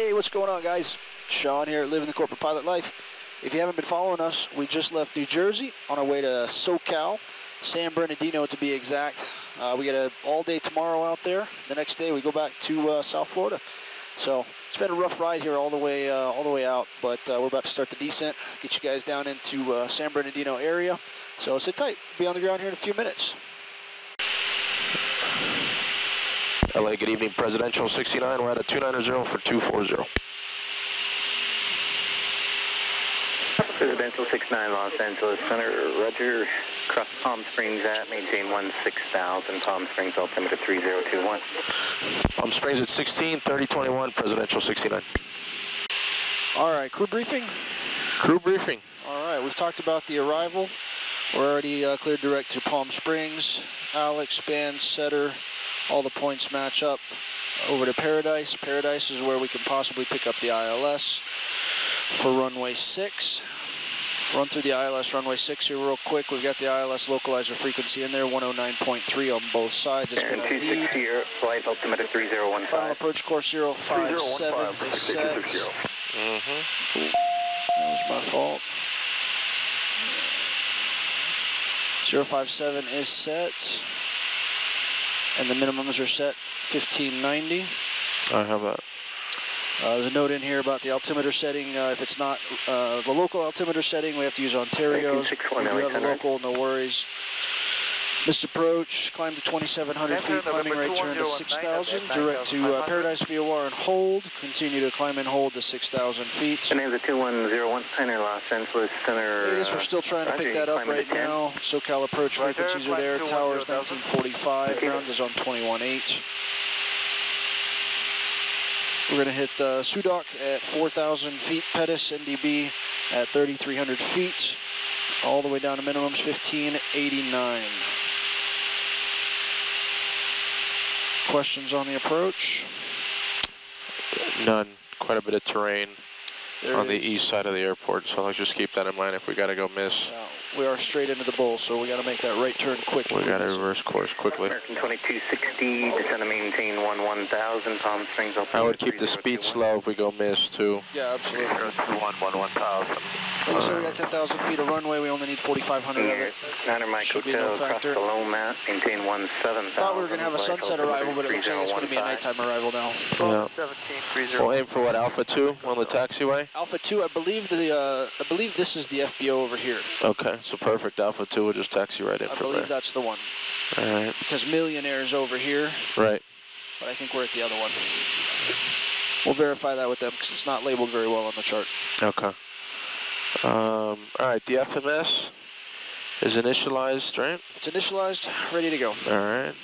Hey, what's going on, guys? Sean here, living the corporate pilot life. If you haven't been following us, we just left New Jersey on our way to SoCal, San Bernardino to be exact. We got an all-day tomorrow out there. The next day we go back to South Florida. So it's been a rough ride here all the way out, but we're about to start the descent, get you guys down into San Bernardino area. So sit tight, be on the ground here in a few minutes. LA, good evening, Presidential 69, we're at a 290 for 240. Presidential 69, Los Angeles Center, Roger, cross Palm Springs at, maintain 16,000, Palm Springs, altimeter 3021. Palm Springs at 16, 3021, Presidential 69. All right, crew briefing? Crew briefing. All right, we've talked about the arrival. We're already cleared direct to Palm Springs. Alex, Ben, Setter, all the points match up over to Paradise. Paradise is where we can possibly pick up the ILS for runway 6. Run through the ILS runway 6 here real quick. We've got the ILS localizer frequency in there, 109.3 on both sides. It's going to be flight altimeter 3015. Final approach course 057 is set. That was my fault. 057 is set. And the minimums are set, 1590. I have that. There's a note in here about the altimeter setting. If it's not the local altimeter setting, we have to use Ontario's. We have the local, no worries. Missed approach, climb to 2,700 feet, climbing right turn to 6,000, direct to Paradise VOR and hold, continue to climb and hold to 6,000 feet. The name is 2101 Center, Los Angeles Center. We're still trying to pick that up right now. SoCal approach frequencies are there, towers 1945, ground is on 21.8. We're going to hit SUDOC at 4,000 feet, Pettus NDB at 3,300 feet, all the way down to minimums 1589. Questions on the approach? None. Quite a bit of terrain on the east side of the airport, so let's just keep that in mind if we got to go miss. We are straight into the bowl, so we got to make that right turn quick. We got to reverse course quickly. American 2260, descend to maintain 11000, Palm Springs. I would keep the speed slow if we go miss too. Yeah, absolutely. 0211000. Like I said, we got 10,000 feet of runway. We only need 4,500 of it. Should be no factor. I thought we were going to have a sunset arrival, but it looks like it's going to be a nighttime arrival now. Yeah. We'll aim for what, Alpha 2 on the taxiway? Alpha 2, I believe this is the FBO over here. Okay, so perfect. Alpha 2 will just taxi right in from there. I believe that's the one. All right. Because Millionaire's over here. Right. But I think we're at the other one. We'll verify that with them because it's not labeled very well on the chart. Okay. All right, the FMS is initialized, right? It's initialized, ready to go. All right.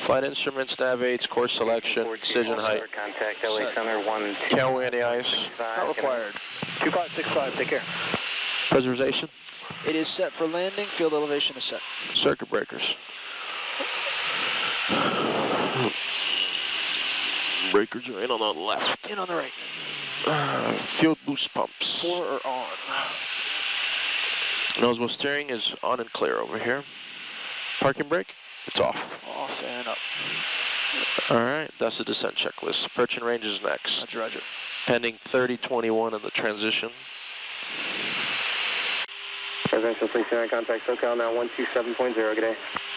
Flight instruments, nav aids, course selection, decision height. Contact LA Center 1. Can we any ice? Not required. 2565, take care. Pressurization? It is set for landing. Field elevation is set. Circuit breakers. Breakers are in on the left. In on the right. Field boost pumps. 4 are on. Noseable steering is on and clear over here. Parking brake, it's off. Off and up. All right, that's the descent checklist. Approach and range is next. Roger, roger. Pending 3021 in the transition. Presidential 69, contact SoCal now 127.0, good day.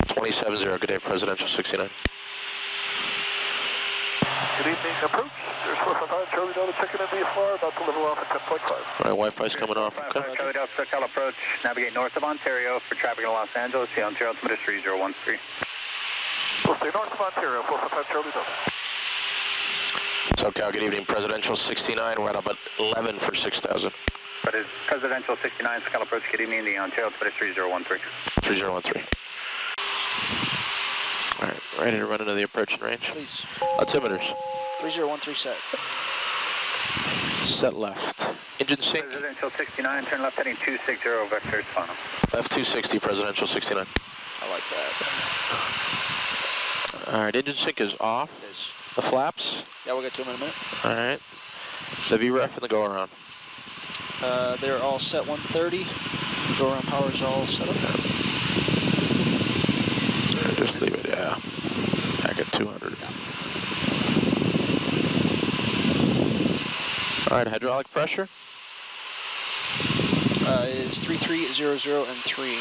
270, good day, Presidential 69. Good evening, approach. There's 455 Charlie Delta checking in VFR, about to level off at 10.5. All right, Wi-Fi's coming off. Okay. Charlie Delta SoCal approach, navigate north of Ontario for traffic in Los Angeles, see Ontario altimeter 3013. We'll stay north of Ontario, 455 Charlie Delta. SoCal, good evening, Presidential 69, we're at about 11 for 6,000. But it's Presidential 69, SoCal approach, good evening, the Ontario altimeter 3013. 3013. All right, ready to run into the approach and range? Please. Altimeters. 3013 set. Set left. Engine sync. Presidential 69, turn left heading 260, vectors final. Left 260, Presidential 69. I like that. All right, engine sync is off. It is. The flaps? Yeah, we'll get to them in a minute. All right. The VREF and the go-around. They're all set 130. Go-around power is all set up there. Just leave it, yeah. Back at 200. All right, hydraulic pressure? Is 3300 and 3.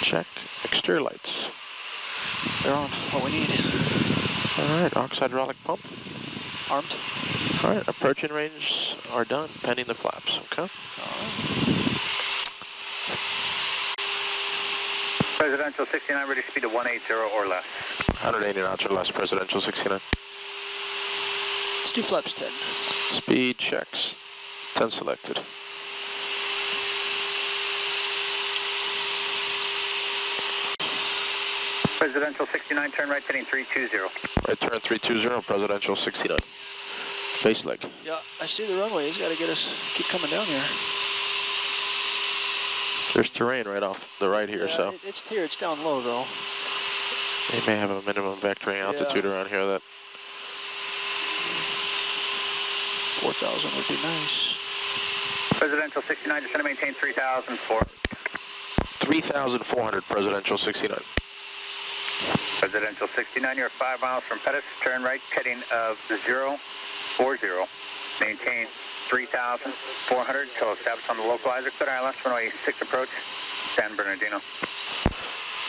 Check. Exterior lights. They're on. What we need. All right, AUX hydraulic pump. Armed. All right, approach and range are done, pending the flaps, okay? All right. Presidential 69, ready speed of 180 or less. 180 knots or less, Presidential 69. Let's do flaps 10. Speed checks. 10 selected. Presidential 69, turn right, heading 320. Right turn 320, Presidential 69. Face leg. Yeah, I see the runway. He's got to get us, keep coming down here. There's terrain right off the right here, yeah, so. It's here, it's down low though. They may have a minimum vectoring altitude around here that. 4,000 would be nice. Presidential 69, descend and maintain 3,400. 3,400, Presidential 69. Presidential 69, you're 5 miles from Pettus, turn right, heading of 040. Maintain 3,400 till established on the localizer, clear island, runway 6 approach, San Bernardino.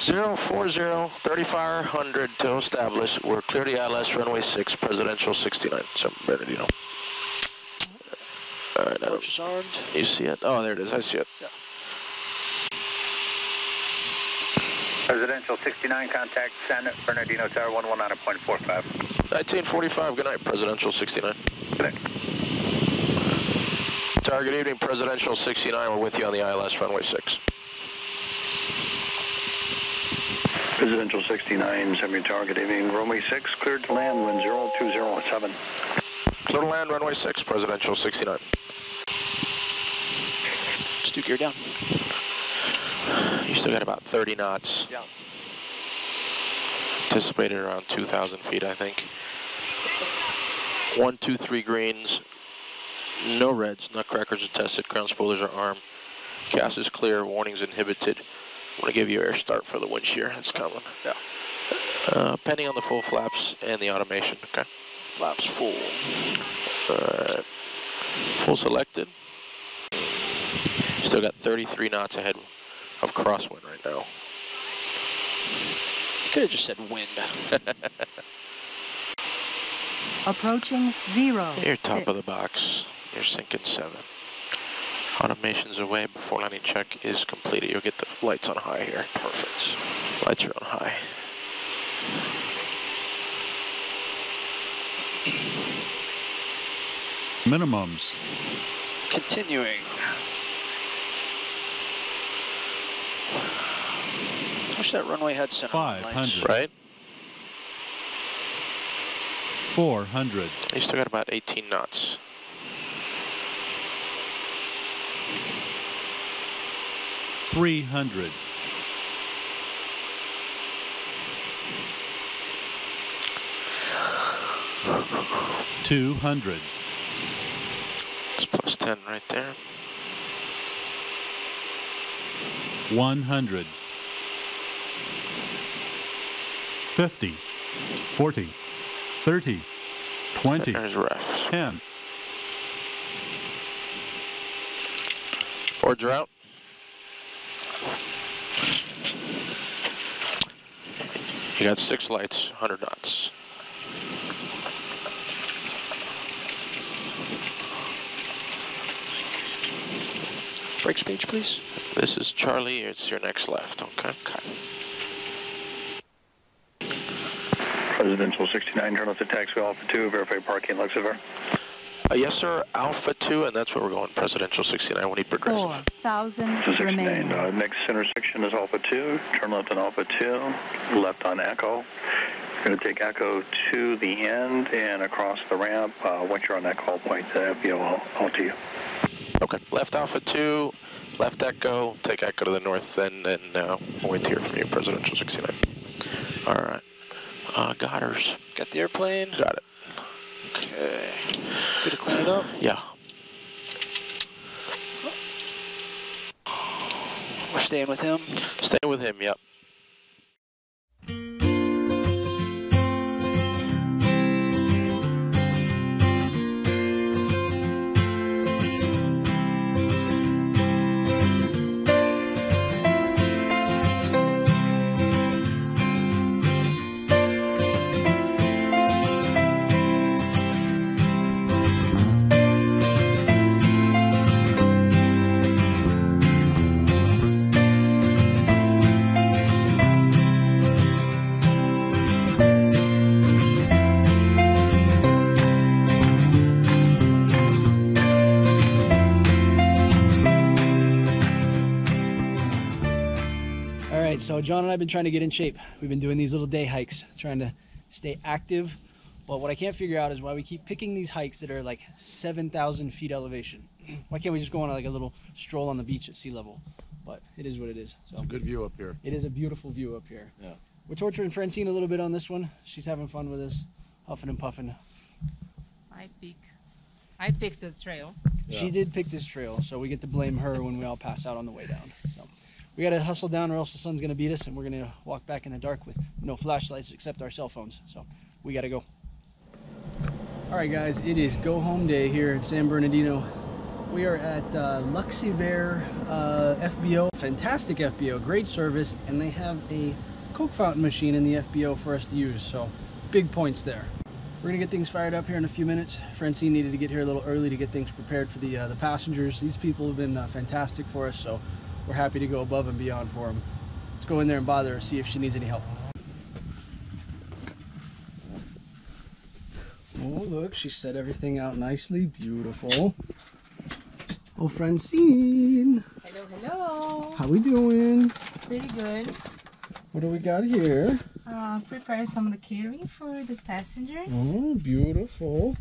040, 3,500 till established, we're clear to ILS, runway 6, Presidential 69, San Bernardino. All right, torch is armed. You see it? Oh, there it is. I see it. Yeah. Presidential 69, contact San Bernardino Tower 119.45. 1945. Good night, Presidential 69. Good night. Tower, good evening, Presidential 69. We're with you on the ILS runway 6. Presidential 69, 70 Tower, good evening, runway 6, cleared to land wind 0207. Clear to land runway 6, Presidential 69. Let's do gear down. You still got about 30 knots. Yeah. Anticipated around 2,000 feet, I think. 1, 2, 3 greens. No reds. Nutcrackers are tested. Ground spoilers are armed. Cast is clear. Warnings inhibited. I'm going to give you air start for the wind shear. It's coming. Yeah. Pending on the full flaps and the automation. Okay. Flaps full. All right. Full selected. Still got 33 knots ahead of crosswind right now. You could have just said wind. Approaching 0. You're top of the box. You're sinking 7. Automation's away before landing check is completed. You'll get the lights on high here. Perfect. Lights are on high. Minimums. Continuing. I wish that runway had center lights. 500. Right? 400. You still got about 18 knots. $300. $200. It's plus 10 right there. 100. 50, 40, 30, 20, 10. Boards are out. You got 6 lights, 100 knots. Brake speech, please. This is Charlie, it's your next left, okay? Presidential 69, turn off the taxiway, Alpha 2, verify parking, Luxivair. Yes, sir, Alpha 2, and that's where we're going, Presidential 69, we need progressive. 4,000 remaining. Next intersection is Alpha 2, turn left on Alpha 2, left on Echo. We're going to take Echo to the end and across the ramp. Once you're on that call point, the FBO, all to you. Okay, left Alpha 2, left Echo, take Echo to the north, and we'll wait to hear from you, Presidential 69. All right. Godders. Got the airplane? Got it. Okay. Good to clean it up? Yeah. We're staying with him? Staying with him, yep. So John and I have been trying to get in shape. We've been doing these little day hikes, trying to stay active. But what I can't figure out is why we keep picking these hikes that are like 7,000 feet elevation. Why can't we just go on like a little stroll on the beach at sea level? But it is what it is. So it's a good view up here. It is a beautiful view up here. Yeah. We're torturing Francine a little bit on this one. She's having fun with us, huffing and puffing. I picked the trail. Yeah. She did pick this trail, so we get to blame her when we all pass out on the way down. So we got to hustle down or else the sun's going to beat us, and we're going to walk back in the dark with no flashlights except our cell phones. So we got to go. All right, guys, it is go home day here in San Bernardino. We are at Luxivair FBO. Fantastic FBO, great service, and they have a Coke fountain machine in the FBO for us to use, so big points there. We're gonna get things fired up here in a few minutes. Francine needed to get here a little early to get things prepared for the passengers. These people have been fantastic for us, so we're happy to go above and beyond for them. Let's go in there and bother her, see if she needs any help. Oh, look, she set everything out nicely. Beautiful. Oh, Francine. Hello, hello. How we doing? Pretty good. What do we got here? Prepare some of the catering for the passengers. Oh, beautiful.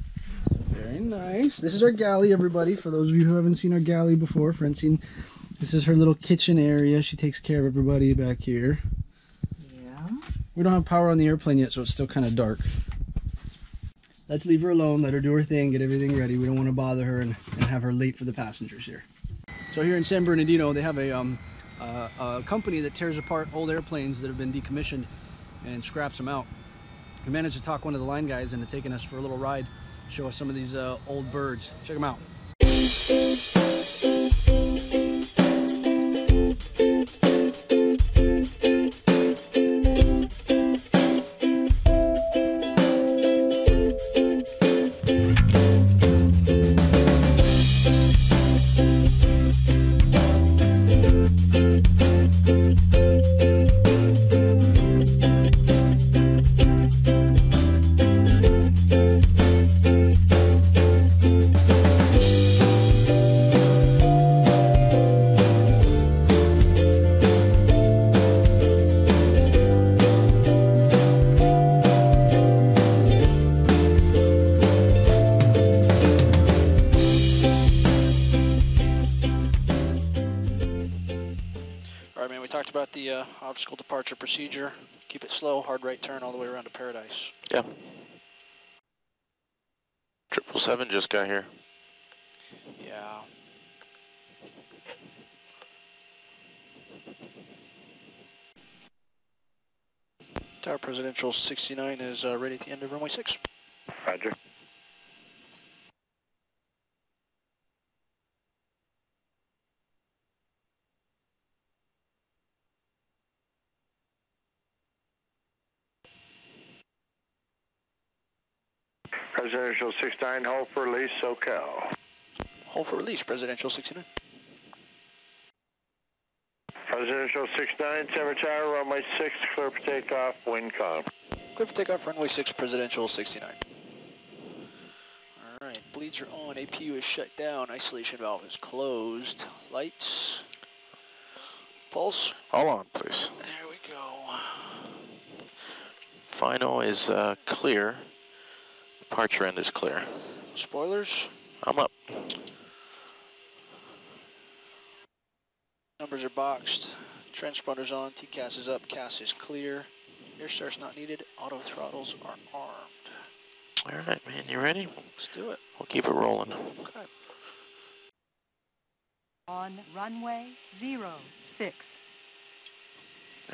Very nice. This is our galley, everybody. For those of you who haven't seen our galley before, Francine, this is her little kitchen area. She takes care of everybody back here. Yeah. We don't have power on the airplane yet, so it's still kind of dark. Let's leave her alone, let her do her thing, get everything ready. We don't want to bother her and have her late for the passengers here. So here in San Bernardino, they have a company that tears apart old airplanes that have been decommissioned and scraps them out. We managed to talk one of the line guys into taking us for a little ride, show us some of these old birds. Check them out. Obstacle departure procedure. Keep it slow, hard right turn all the way around to Paradise. Yeah. 777 just got here. Yeah. Tower Presidential 69 is ready at the end of runway 6. Roger. Presidential 69, hold for release, SoCal. Hold for release, Presidential 69. Presidential 69, San Bernardino, runway 6, clear for takeoff, wind calm. Clear for takeoff, runway 6, Presidential 69. All right, bleeds are on, APU is shut down, isolation valve is closed, lights, pulse. All on, please. There we go. Final is clear. Departure end is clear. Spoilers? I'm up. Numbers are boxed. Transponder's on. TCAS is up. CAS is clear. Air start's not needed. Auto throttles are armed. All right, man. You ready? Let's do it. We'll keep it rolling. Okay. On runway 06.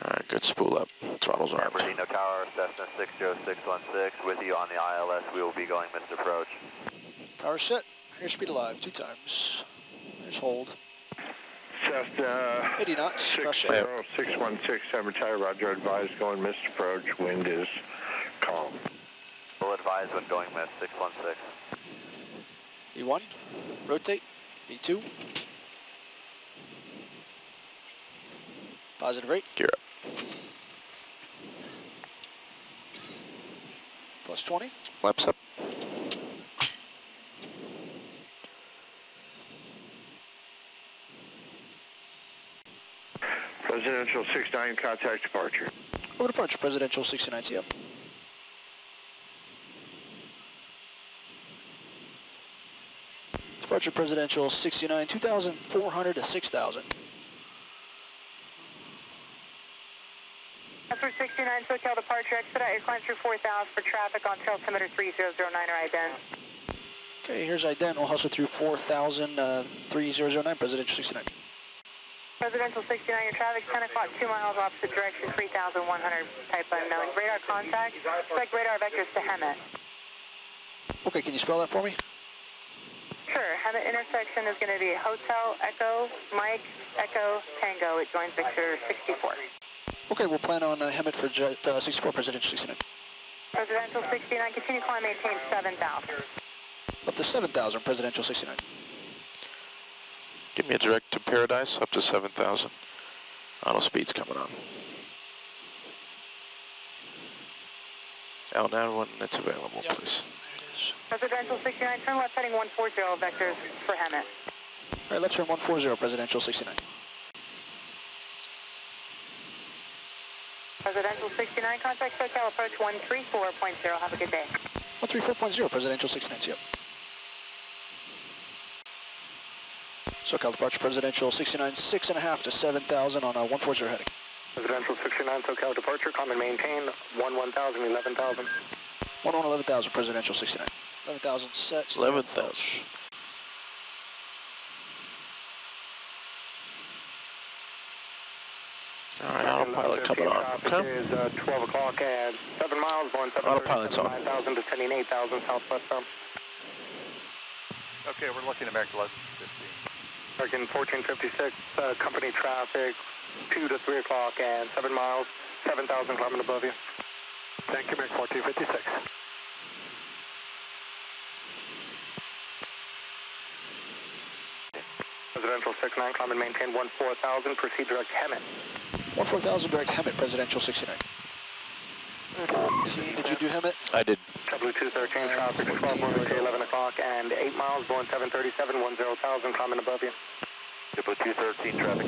All right, good spool up. Throttles armed. San Bernardino Tower, Cessna 60616, with you on the ILS. We will be going missed approach. Power set, airspeed alive, 2 times. There's hold. Cessna 80 knots, 60616, San Bernardino, roger, advised going missed approach. Wind is calm. We'll advise when going missed, 616. E1, rotate, E2. Positive rate. Gear up. Plus 20. Laps up. Presidential 69, contact departure. Over departure, Presidential 69, see you. Departure, Presidential 69, 2,400 to 6,000. For 69, SoCal departure, exit out your climb through 4,000 for traffic on altimeter 3009 or IDEN. Okay, here's IDEN. We'll hustle through 4,000, 3009, Presidential 69. Presidential 69, your traffic 10 o'clock, 2 miles opposite direction, 3,100, type unknown. Radar contact, expect radar vectors to Hemet. Okay, can you spell that for me? Sure, Hemet intersection is going to be Hotel, Echo, Mike, Echo, Tango. It joins vector 64. Okay, we'll plan on Hemet for jet 64, Presidential 69. Presidential 69, continue climb, maintain 7,000. Up to 7,000, Presidential 69. Give me a direct to Paradise, up to 7,000. Auto speed's coming on. Out now when it's available, yep. Please. Presidential 69, turn left heading 140, vectors for Hemet. All right, left turn 140, Presidential 69. Presidential 69, contact SoCal approach 134.0, have a good day. 134.0, Presidential 69, yep. SoCal departure, Presidential 69, 6.5 to 7,000 on a 140 heading. Presidential 69, SoCal departure, climb and maintain, 1,000, 11,000. 11,000, Presidential 69. 11,000 sets. 11,000. All right, autopilot coming on. Okay. Is 12 o'clock and 7 miles, 1730. Autopilot's on. 9,000 descending 8,000 southwest. Okay, we're looking at American 1115. American 1456, company traffic, 2 to 3 o'clock and 7 miles, 7,000 climbing above you. Thank you, American 1456. Presidential 69, climb and maintain 14,000, proceed direct Hemet. 14,000 direct Hemet, Presidential 69. See, did you do Hemet? I did. W213 traffic, 12 moving to 11 o'clock and 8 miles, going 737, 10,000, climbing above you. W213 traffic,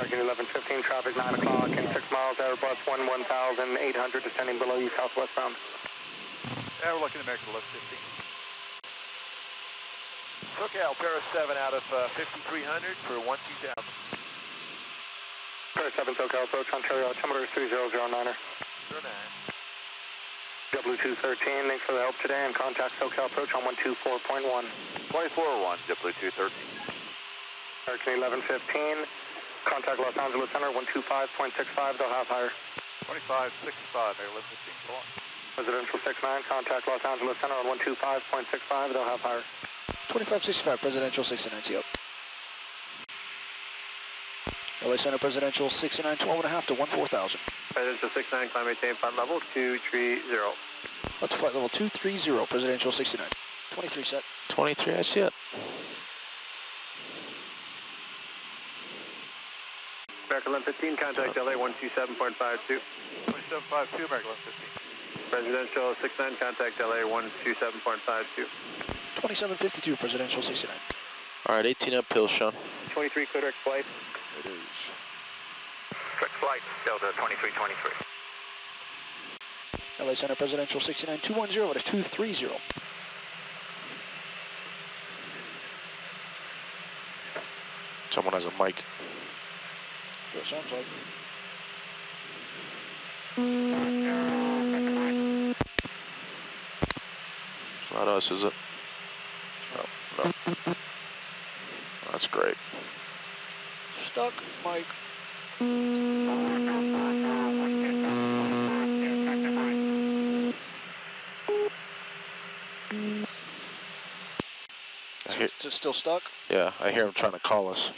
1115 traffic, 9 o'clock and 6 miles, Airbus 11800, descending below you, southwestbound. Yeah, we're looking at American 1115. SoCal, Paris 7 out of 5300 for 12,000. Paris 7, SoCal approach, Ontario, altimeter 3009er. 09. W213, thanks for the help today, and contact SoCal approach on 124.1. 24.1, W213. American 1115. Contact Los Angeles Center, 125.65, they'll have higher. 25.65, Air 1115, go on. Presidential 69, contact Los Angeles Center on 125.65, they'll have higher. 25.65, Presidential 69, see up. LA Center, Presidential 69, 12.5 to 14,000. Presidential 69, climb maintain, flight level 230. Up to flight level 230, Presidential 69. 23 set. 23, I see it. American 1115, contact LA 127.52. 127.52, American 1115. Presidential 69, contact LA 127.52. 2752, Presidential 69. All right, 18 uphill, Sean. 23, clear direct flight. It is. Direct flight, Delta 2323. LA Center, Presidential 69, 210, it is 230. Someone has a mic. It sounds like. It's not us, is it? No, no. That's great. Stuck, Mike. Is it still stuck? Yeah, I hear him trying to call us.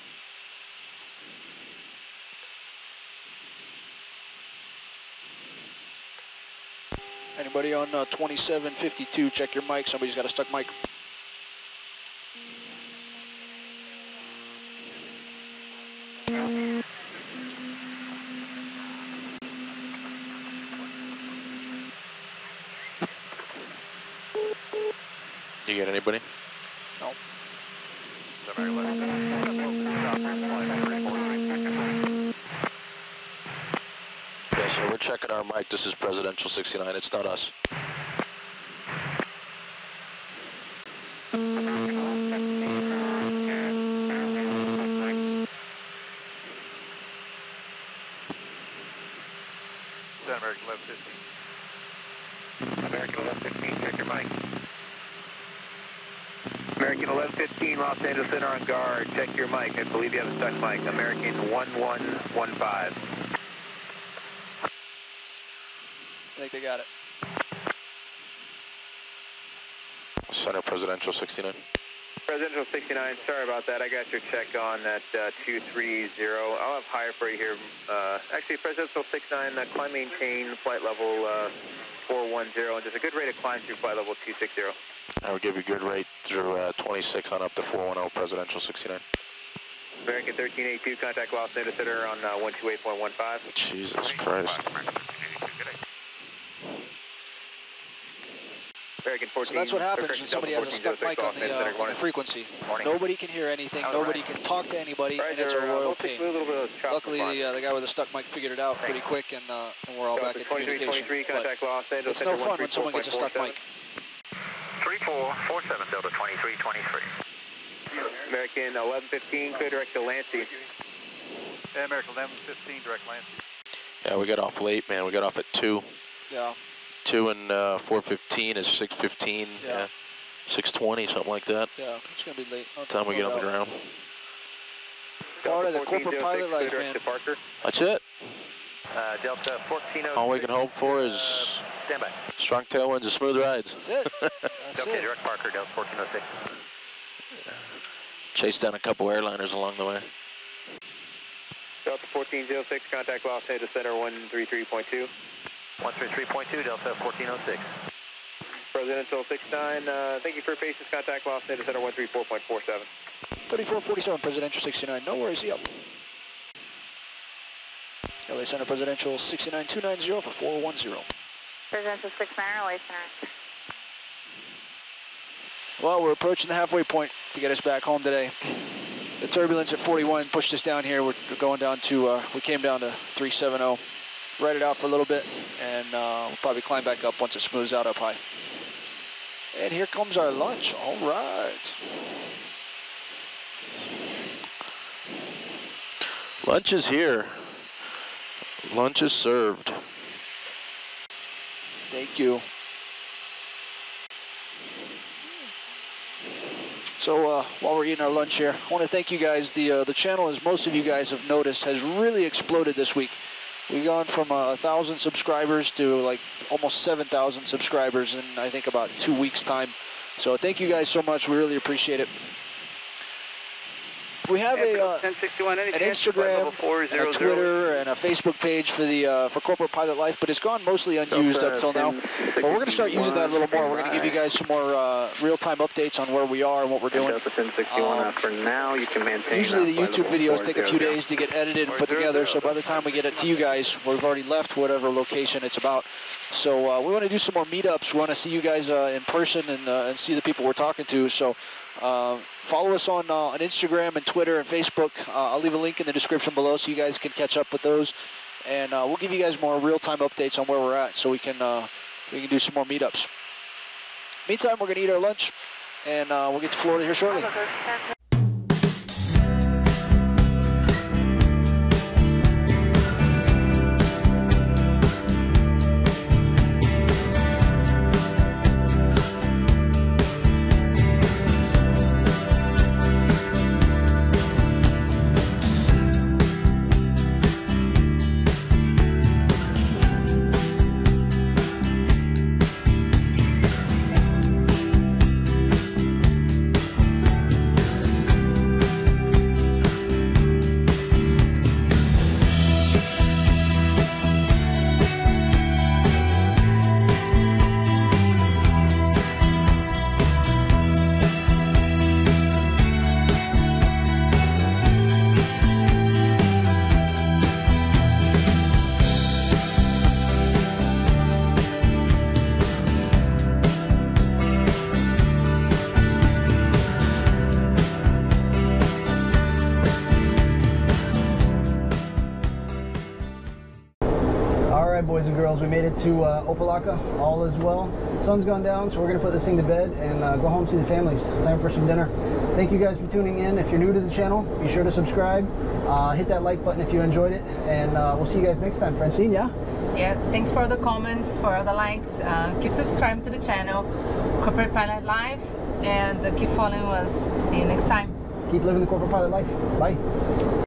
Anybody on 2752, check your mic. Somebody's got a stuck mic. You get anybody? No. So we're checking our mic. This is Presidential 69. It's not us. American 1115. American 1115, check your mic. American 1115, Los Angeles Center on guard. Check your mic. I believe you have a stuck mic. American 1115. I think they got it. Center Presidential 69. Presidential 69, sorry about that. I got your check on at 230. I'll have higher for you here. Actually, Presidential 69, climb, maintain, flight level 410, and just a good rate of climb through flight level 260. I will give you a good rate through 26 on up to 410, Presidential 69. American 1382, contact Los Angeles Center on 128.15. Jesus Christ. So that's what happens when somebody has a stuck mic on the frequency. Nobody can hear anything, nobody can talk to anybody, and it's a royal pain. Luckily, the guy with the stuck mic figured it out pretty quick, and we're all back in communication. But it's no fun when someone gets a stuck mic. 3447 Delta 2323. American 1115, clear direct to Lancey. American 1115, direct Lancey. Yeah, we got off late, man. We got off at 2. Yeah. 2 and 4:15 is 6:15, yeah. 6:20, something like that. Yeah, it's going to be late. Time we get on the ground. Florida, the corporate pilot life, man. That's it. Delta 1406. All we can hope for is strong tailwinds and smooth rides. That's it. That's it. Direct Parker, Delta 1406. Yeah. Chase down a couple airliners along the way. Delta 1406, contact Los Angeles Center 133.2. 133.2, Delta 1406. Presidential 69, thank you for your patience. Contact Los Angeles Center 134.47. 3447, Presidential 69, no worries, yep. LA Center, Presidential 69, 290 for 410. Presidential 69, LA Center. Well, we're approaching the halfway point to get us back home today. The turbulence at 41 pushed us down here. We're going down to, we came down to 370. Ride it out for a little bit, and we'll probably climb back up once it smooths out up high. And here comes our lunch. All right. Lunch is here. Lunch is served. Thank you. So while we're eating our lunch here, I want to thank you guys. The channel, as most of you guys have noticed, has really exploded this week. We've gone from 1,000 subscribers to like almost 7,000 subscribers in I think about 2 weeks' time. So thank you guys so much. We really appreciate it. We have an Instagram, a Twitter, and a Facebook page for Corporate Pilot Life, but it's gone mostly unused up till now. But we're going to start using that a little more. We're going to give you guys some more real-time updates on where we are and what we're doing. For now, you can maintain. Usually the YouTube videos take a few days to get edited and put together, so by the time we get it to you guys, we've already left whatever location it's about. So we want to do some more meetups. We want to see you guys in person and see the people we're talking to. So. Follow us on Instagram and Twitter and Facebook. I'll leave a link in the description below so you guys can catch up with those. And we'll give you guys more real-time updates on where we're at so we can do some more meetups. Meantime, we're going to eat our lunch, and we'll get to Florida here shortly. miles. We made it to Opelika, all is well. Sun's gone down, so we're gonna put this thing to bed and go home, see the families. Time for some dinner. Thank you guys for tuning in. If you're new to the channel, be sure to subscribe. Hit that like button if you enjoyed it, and we'll see you guys next time. Francine, yeah? Yeah, thanks for the comments, for the likes. Keep subscribing to the channel, Corporate Pilot Life, and keep following us. See you next time. Keep living the Corporate Pilot Life. Bye.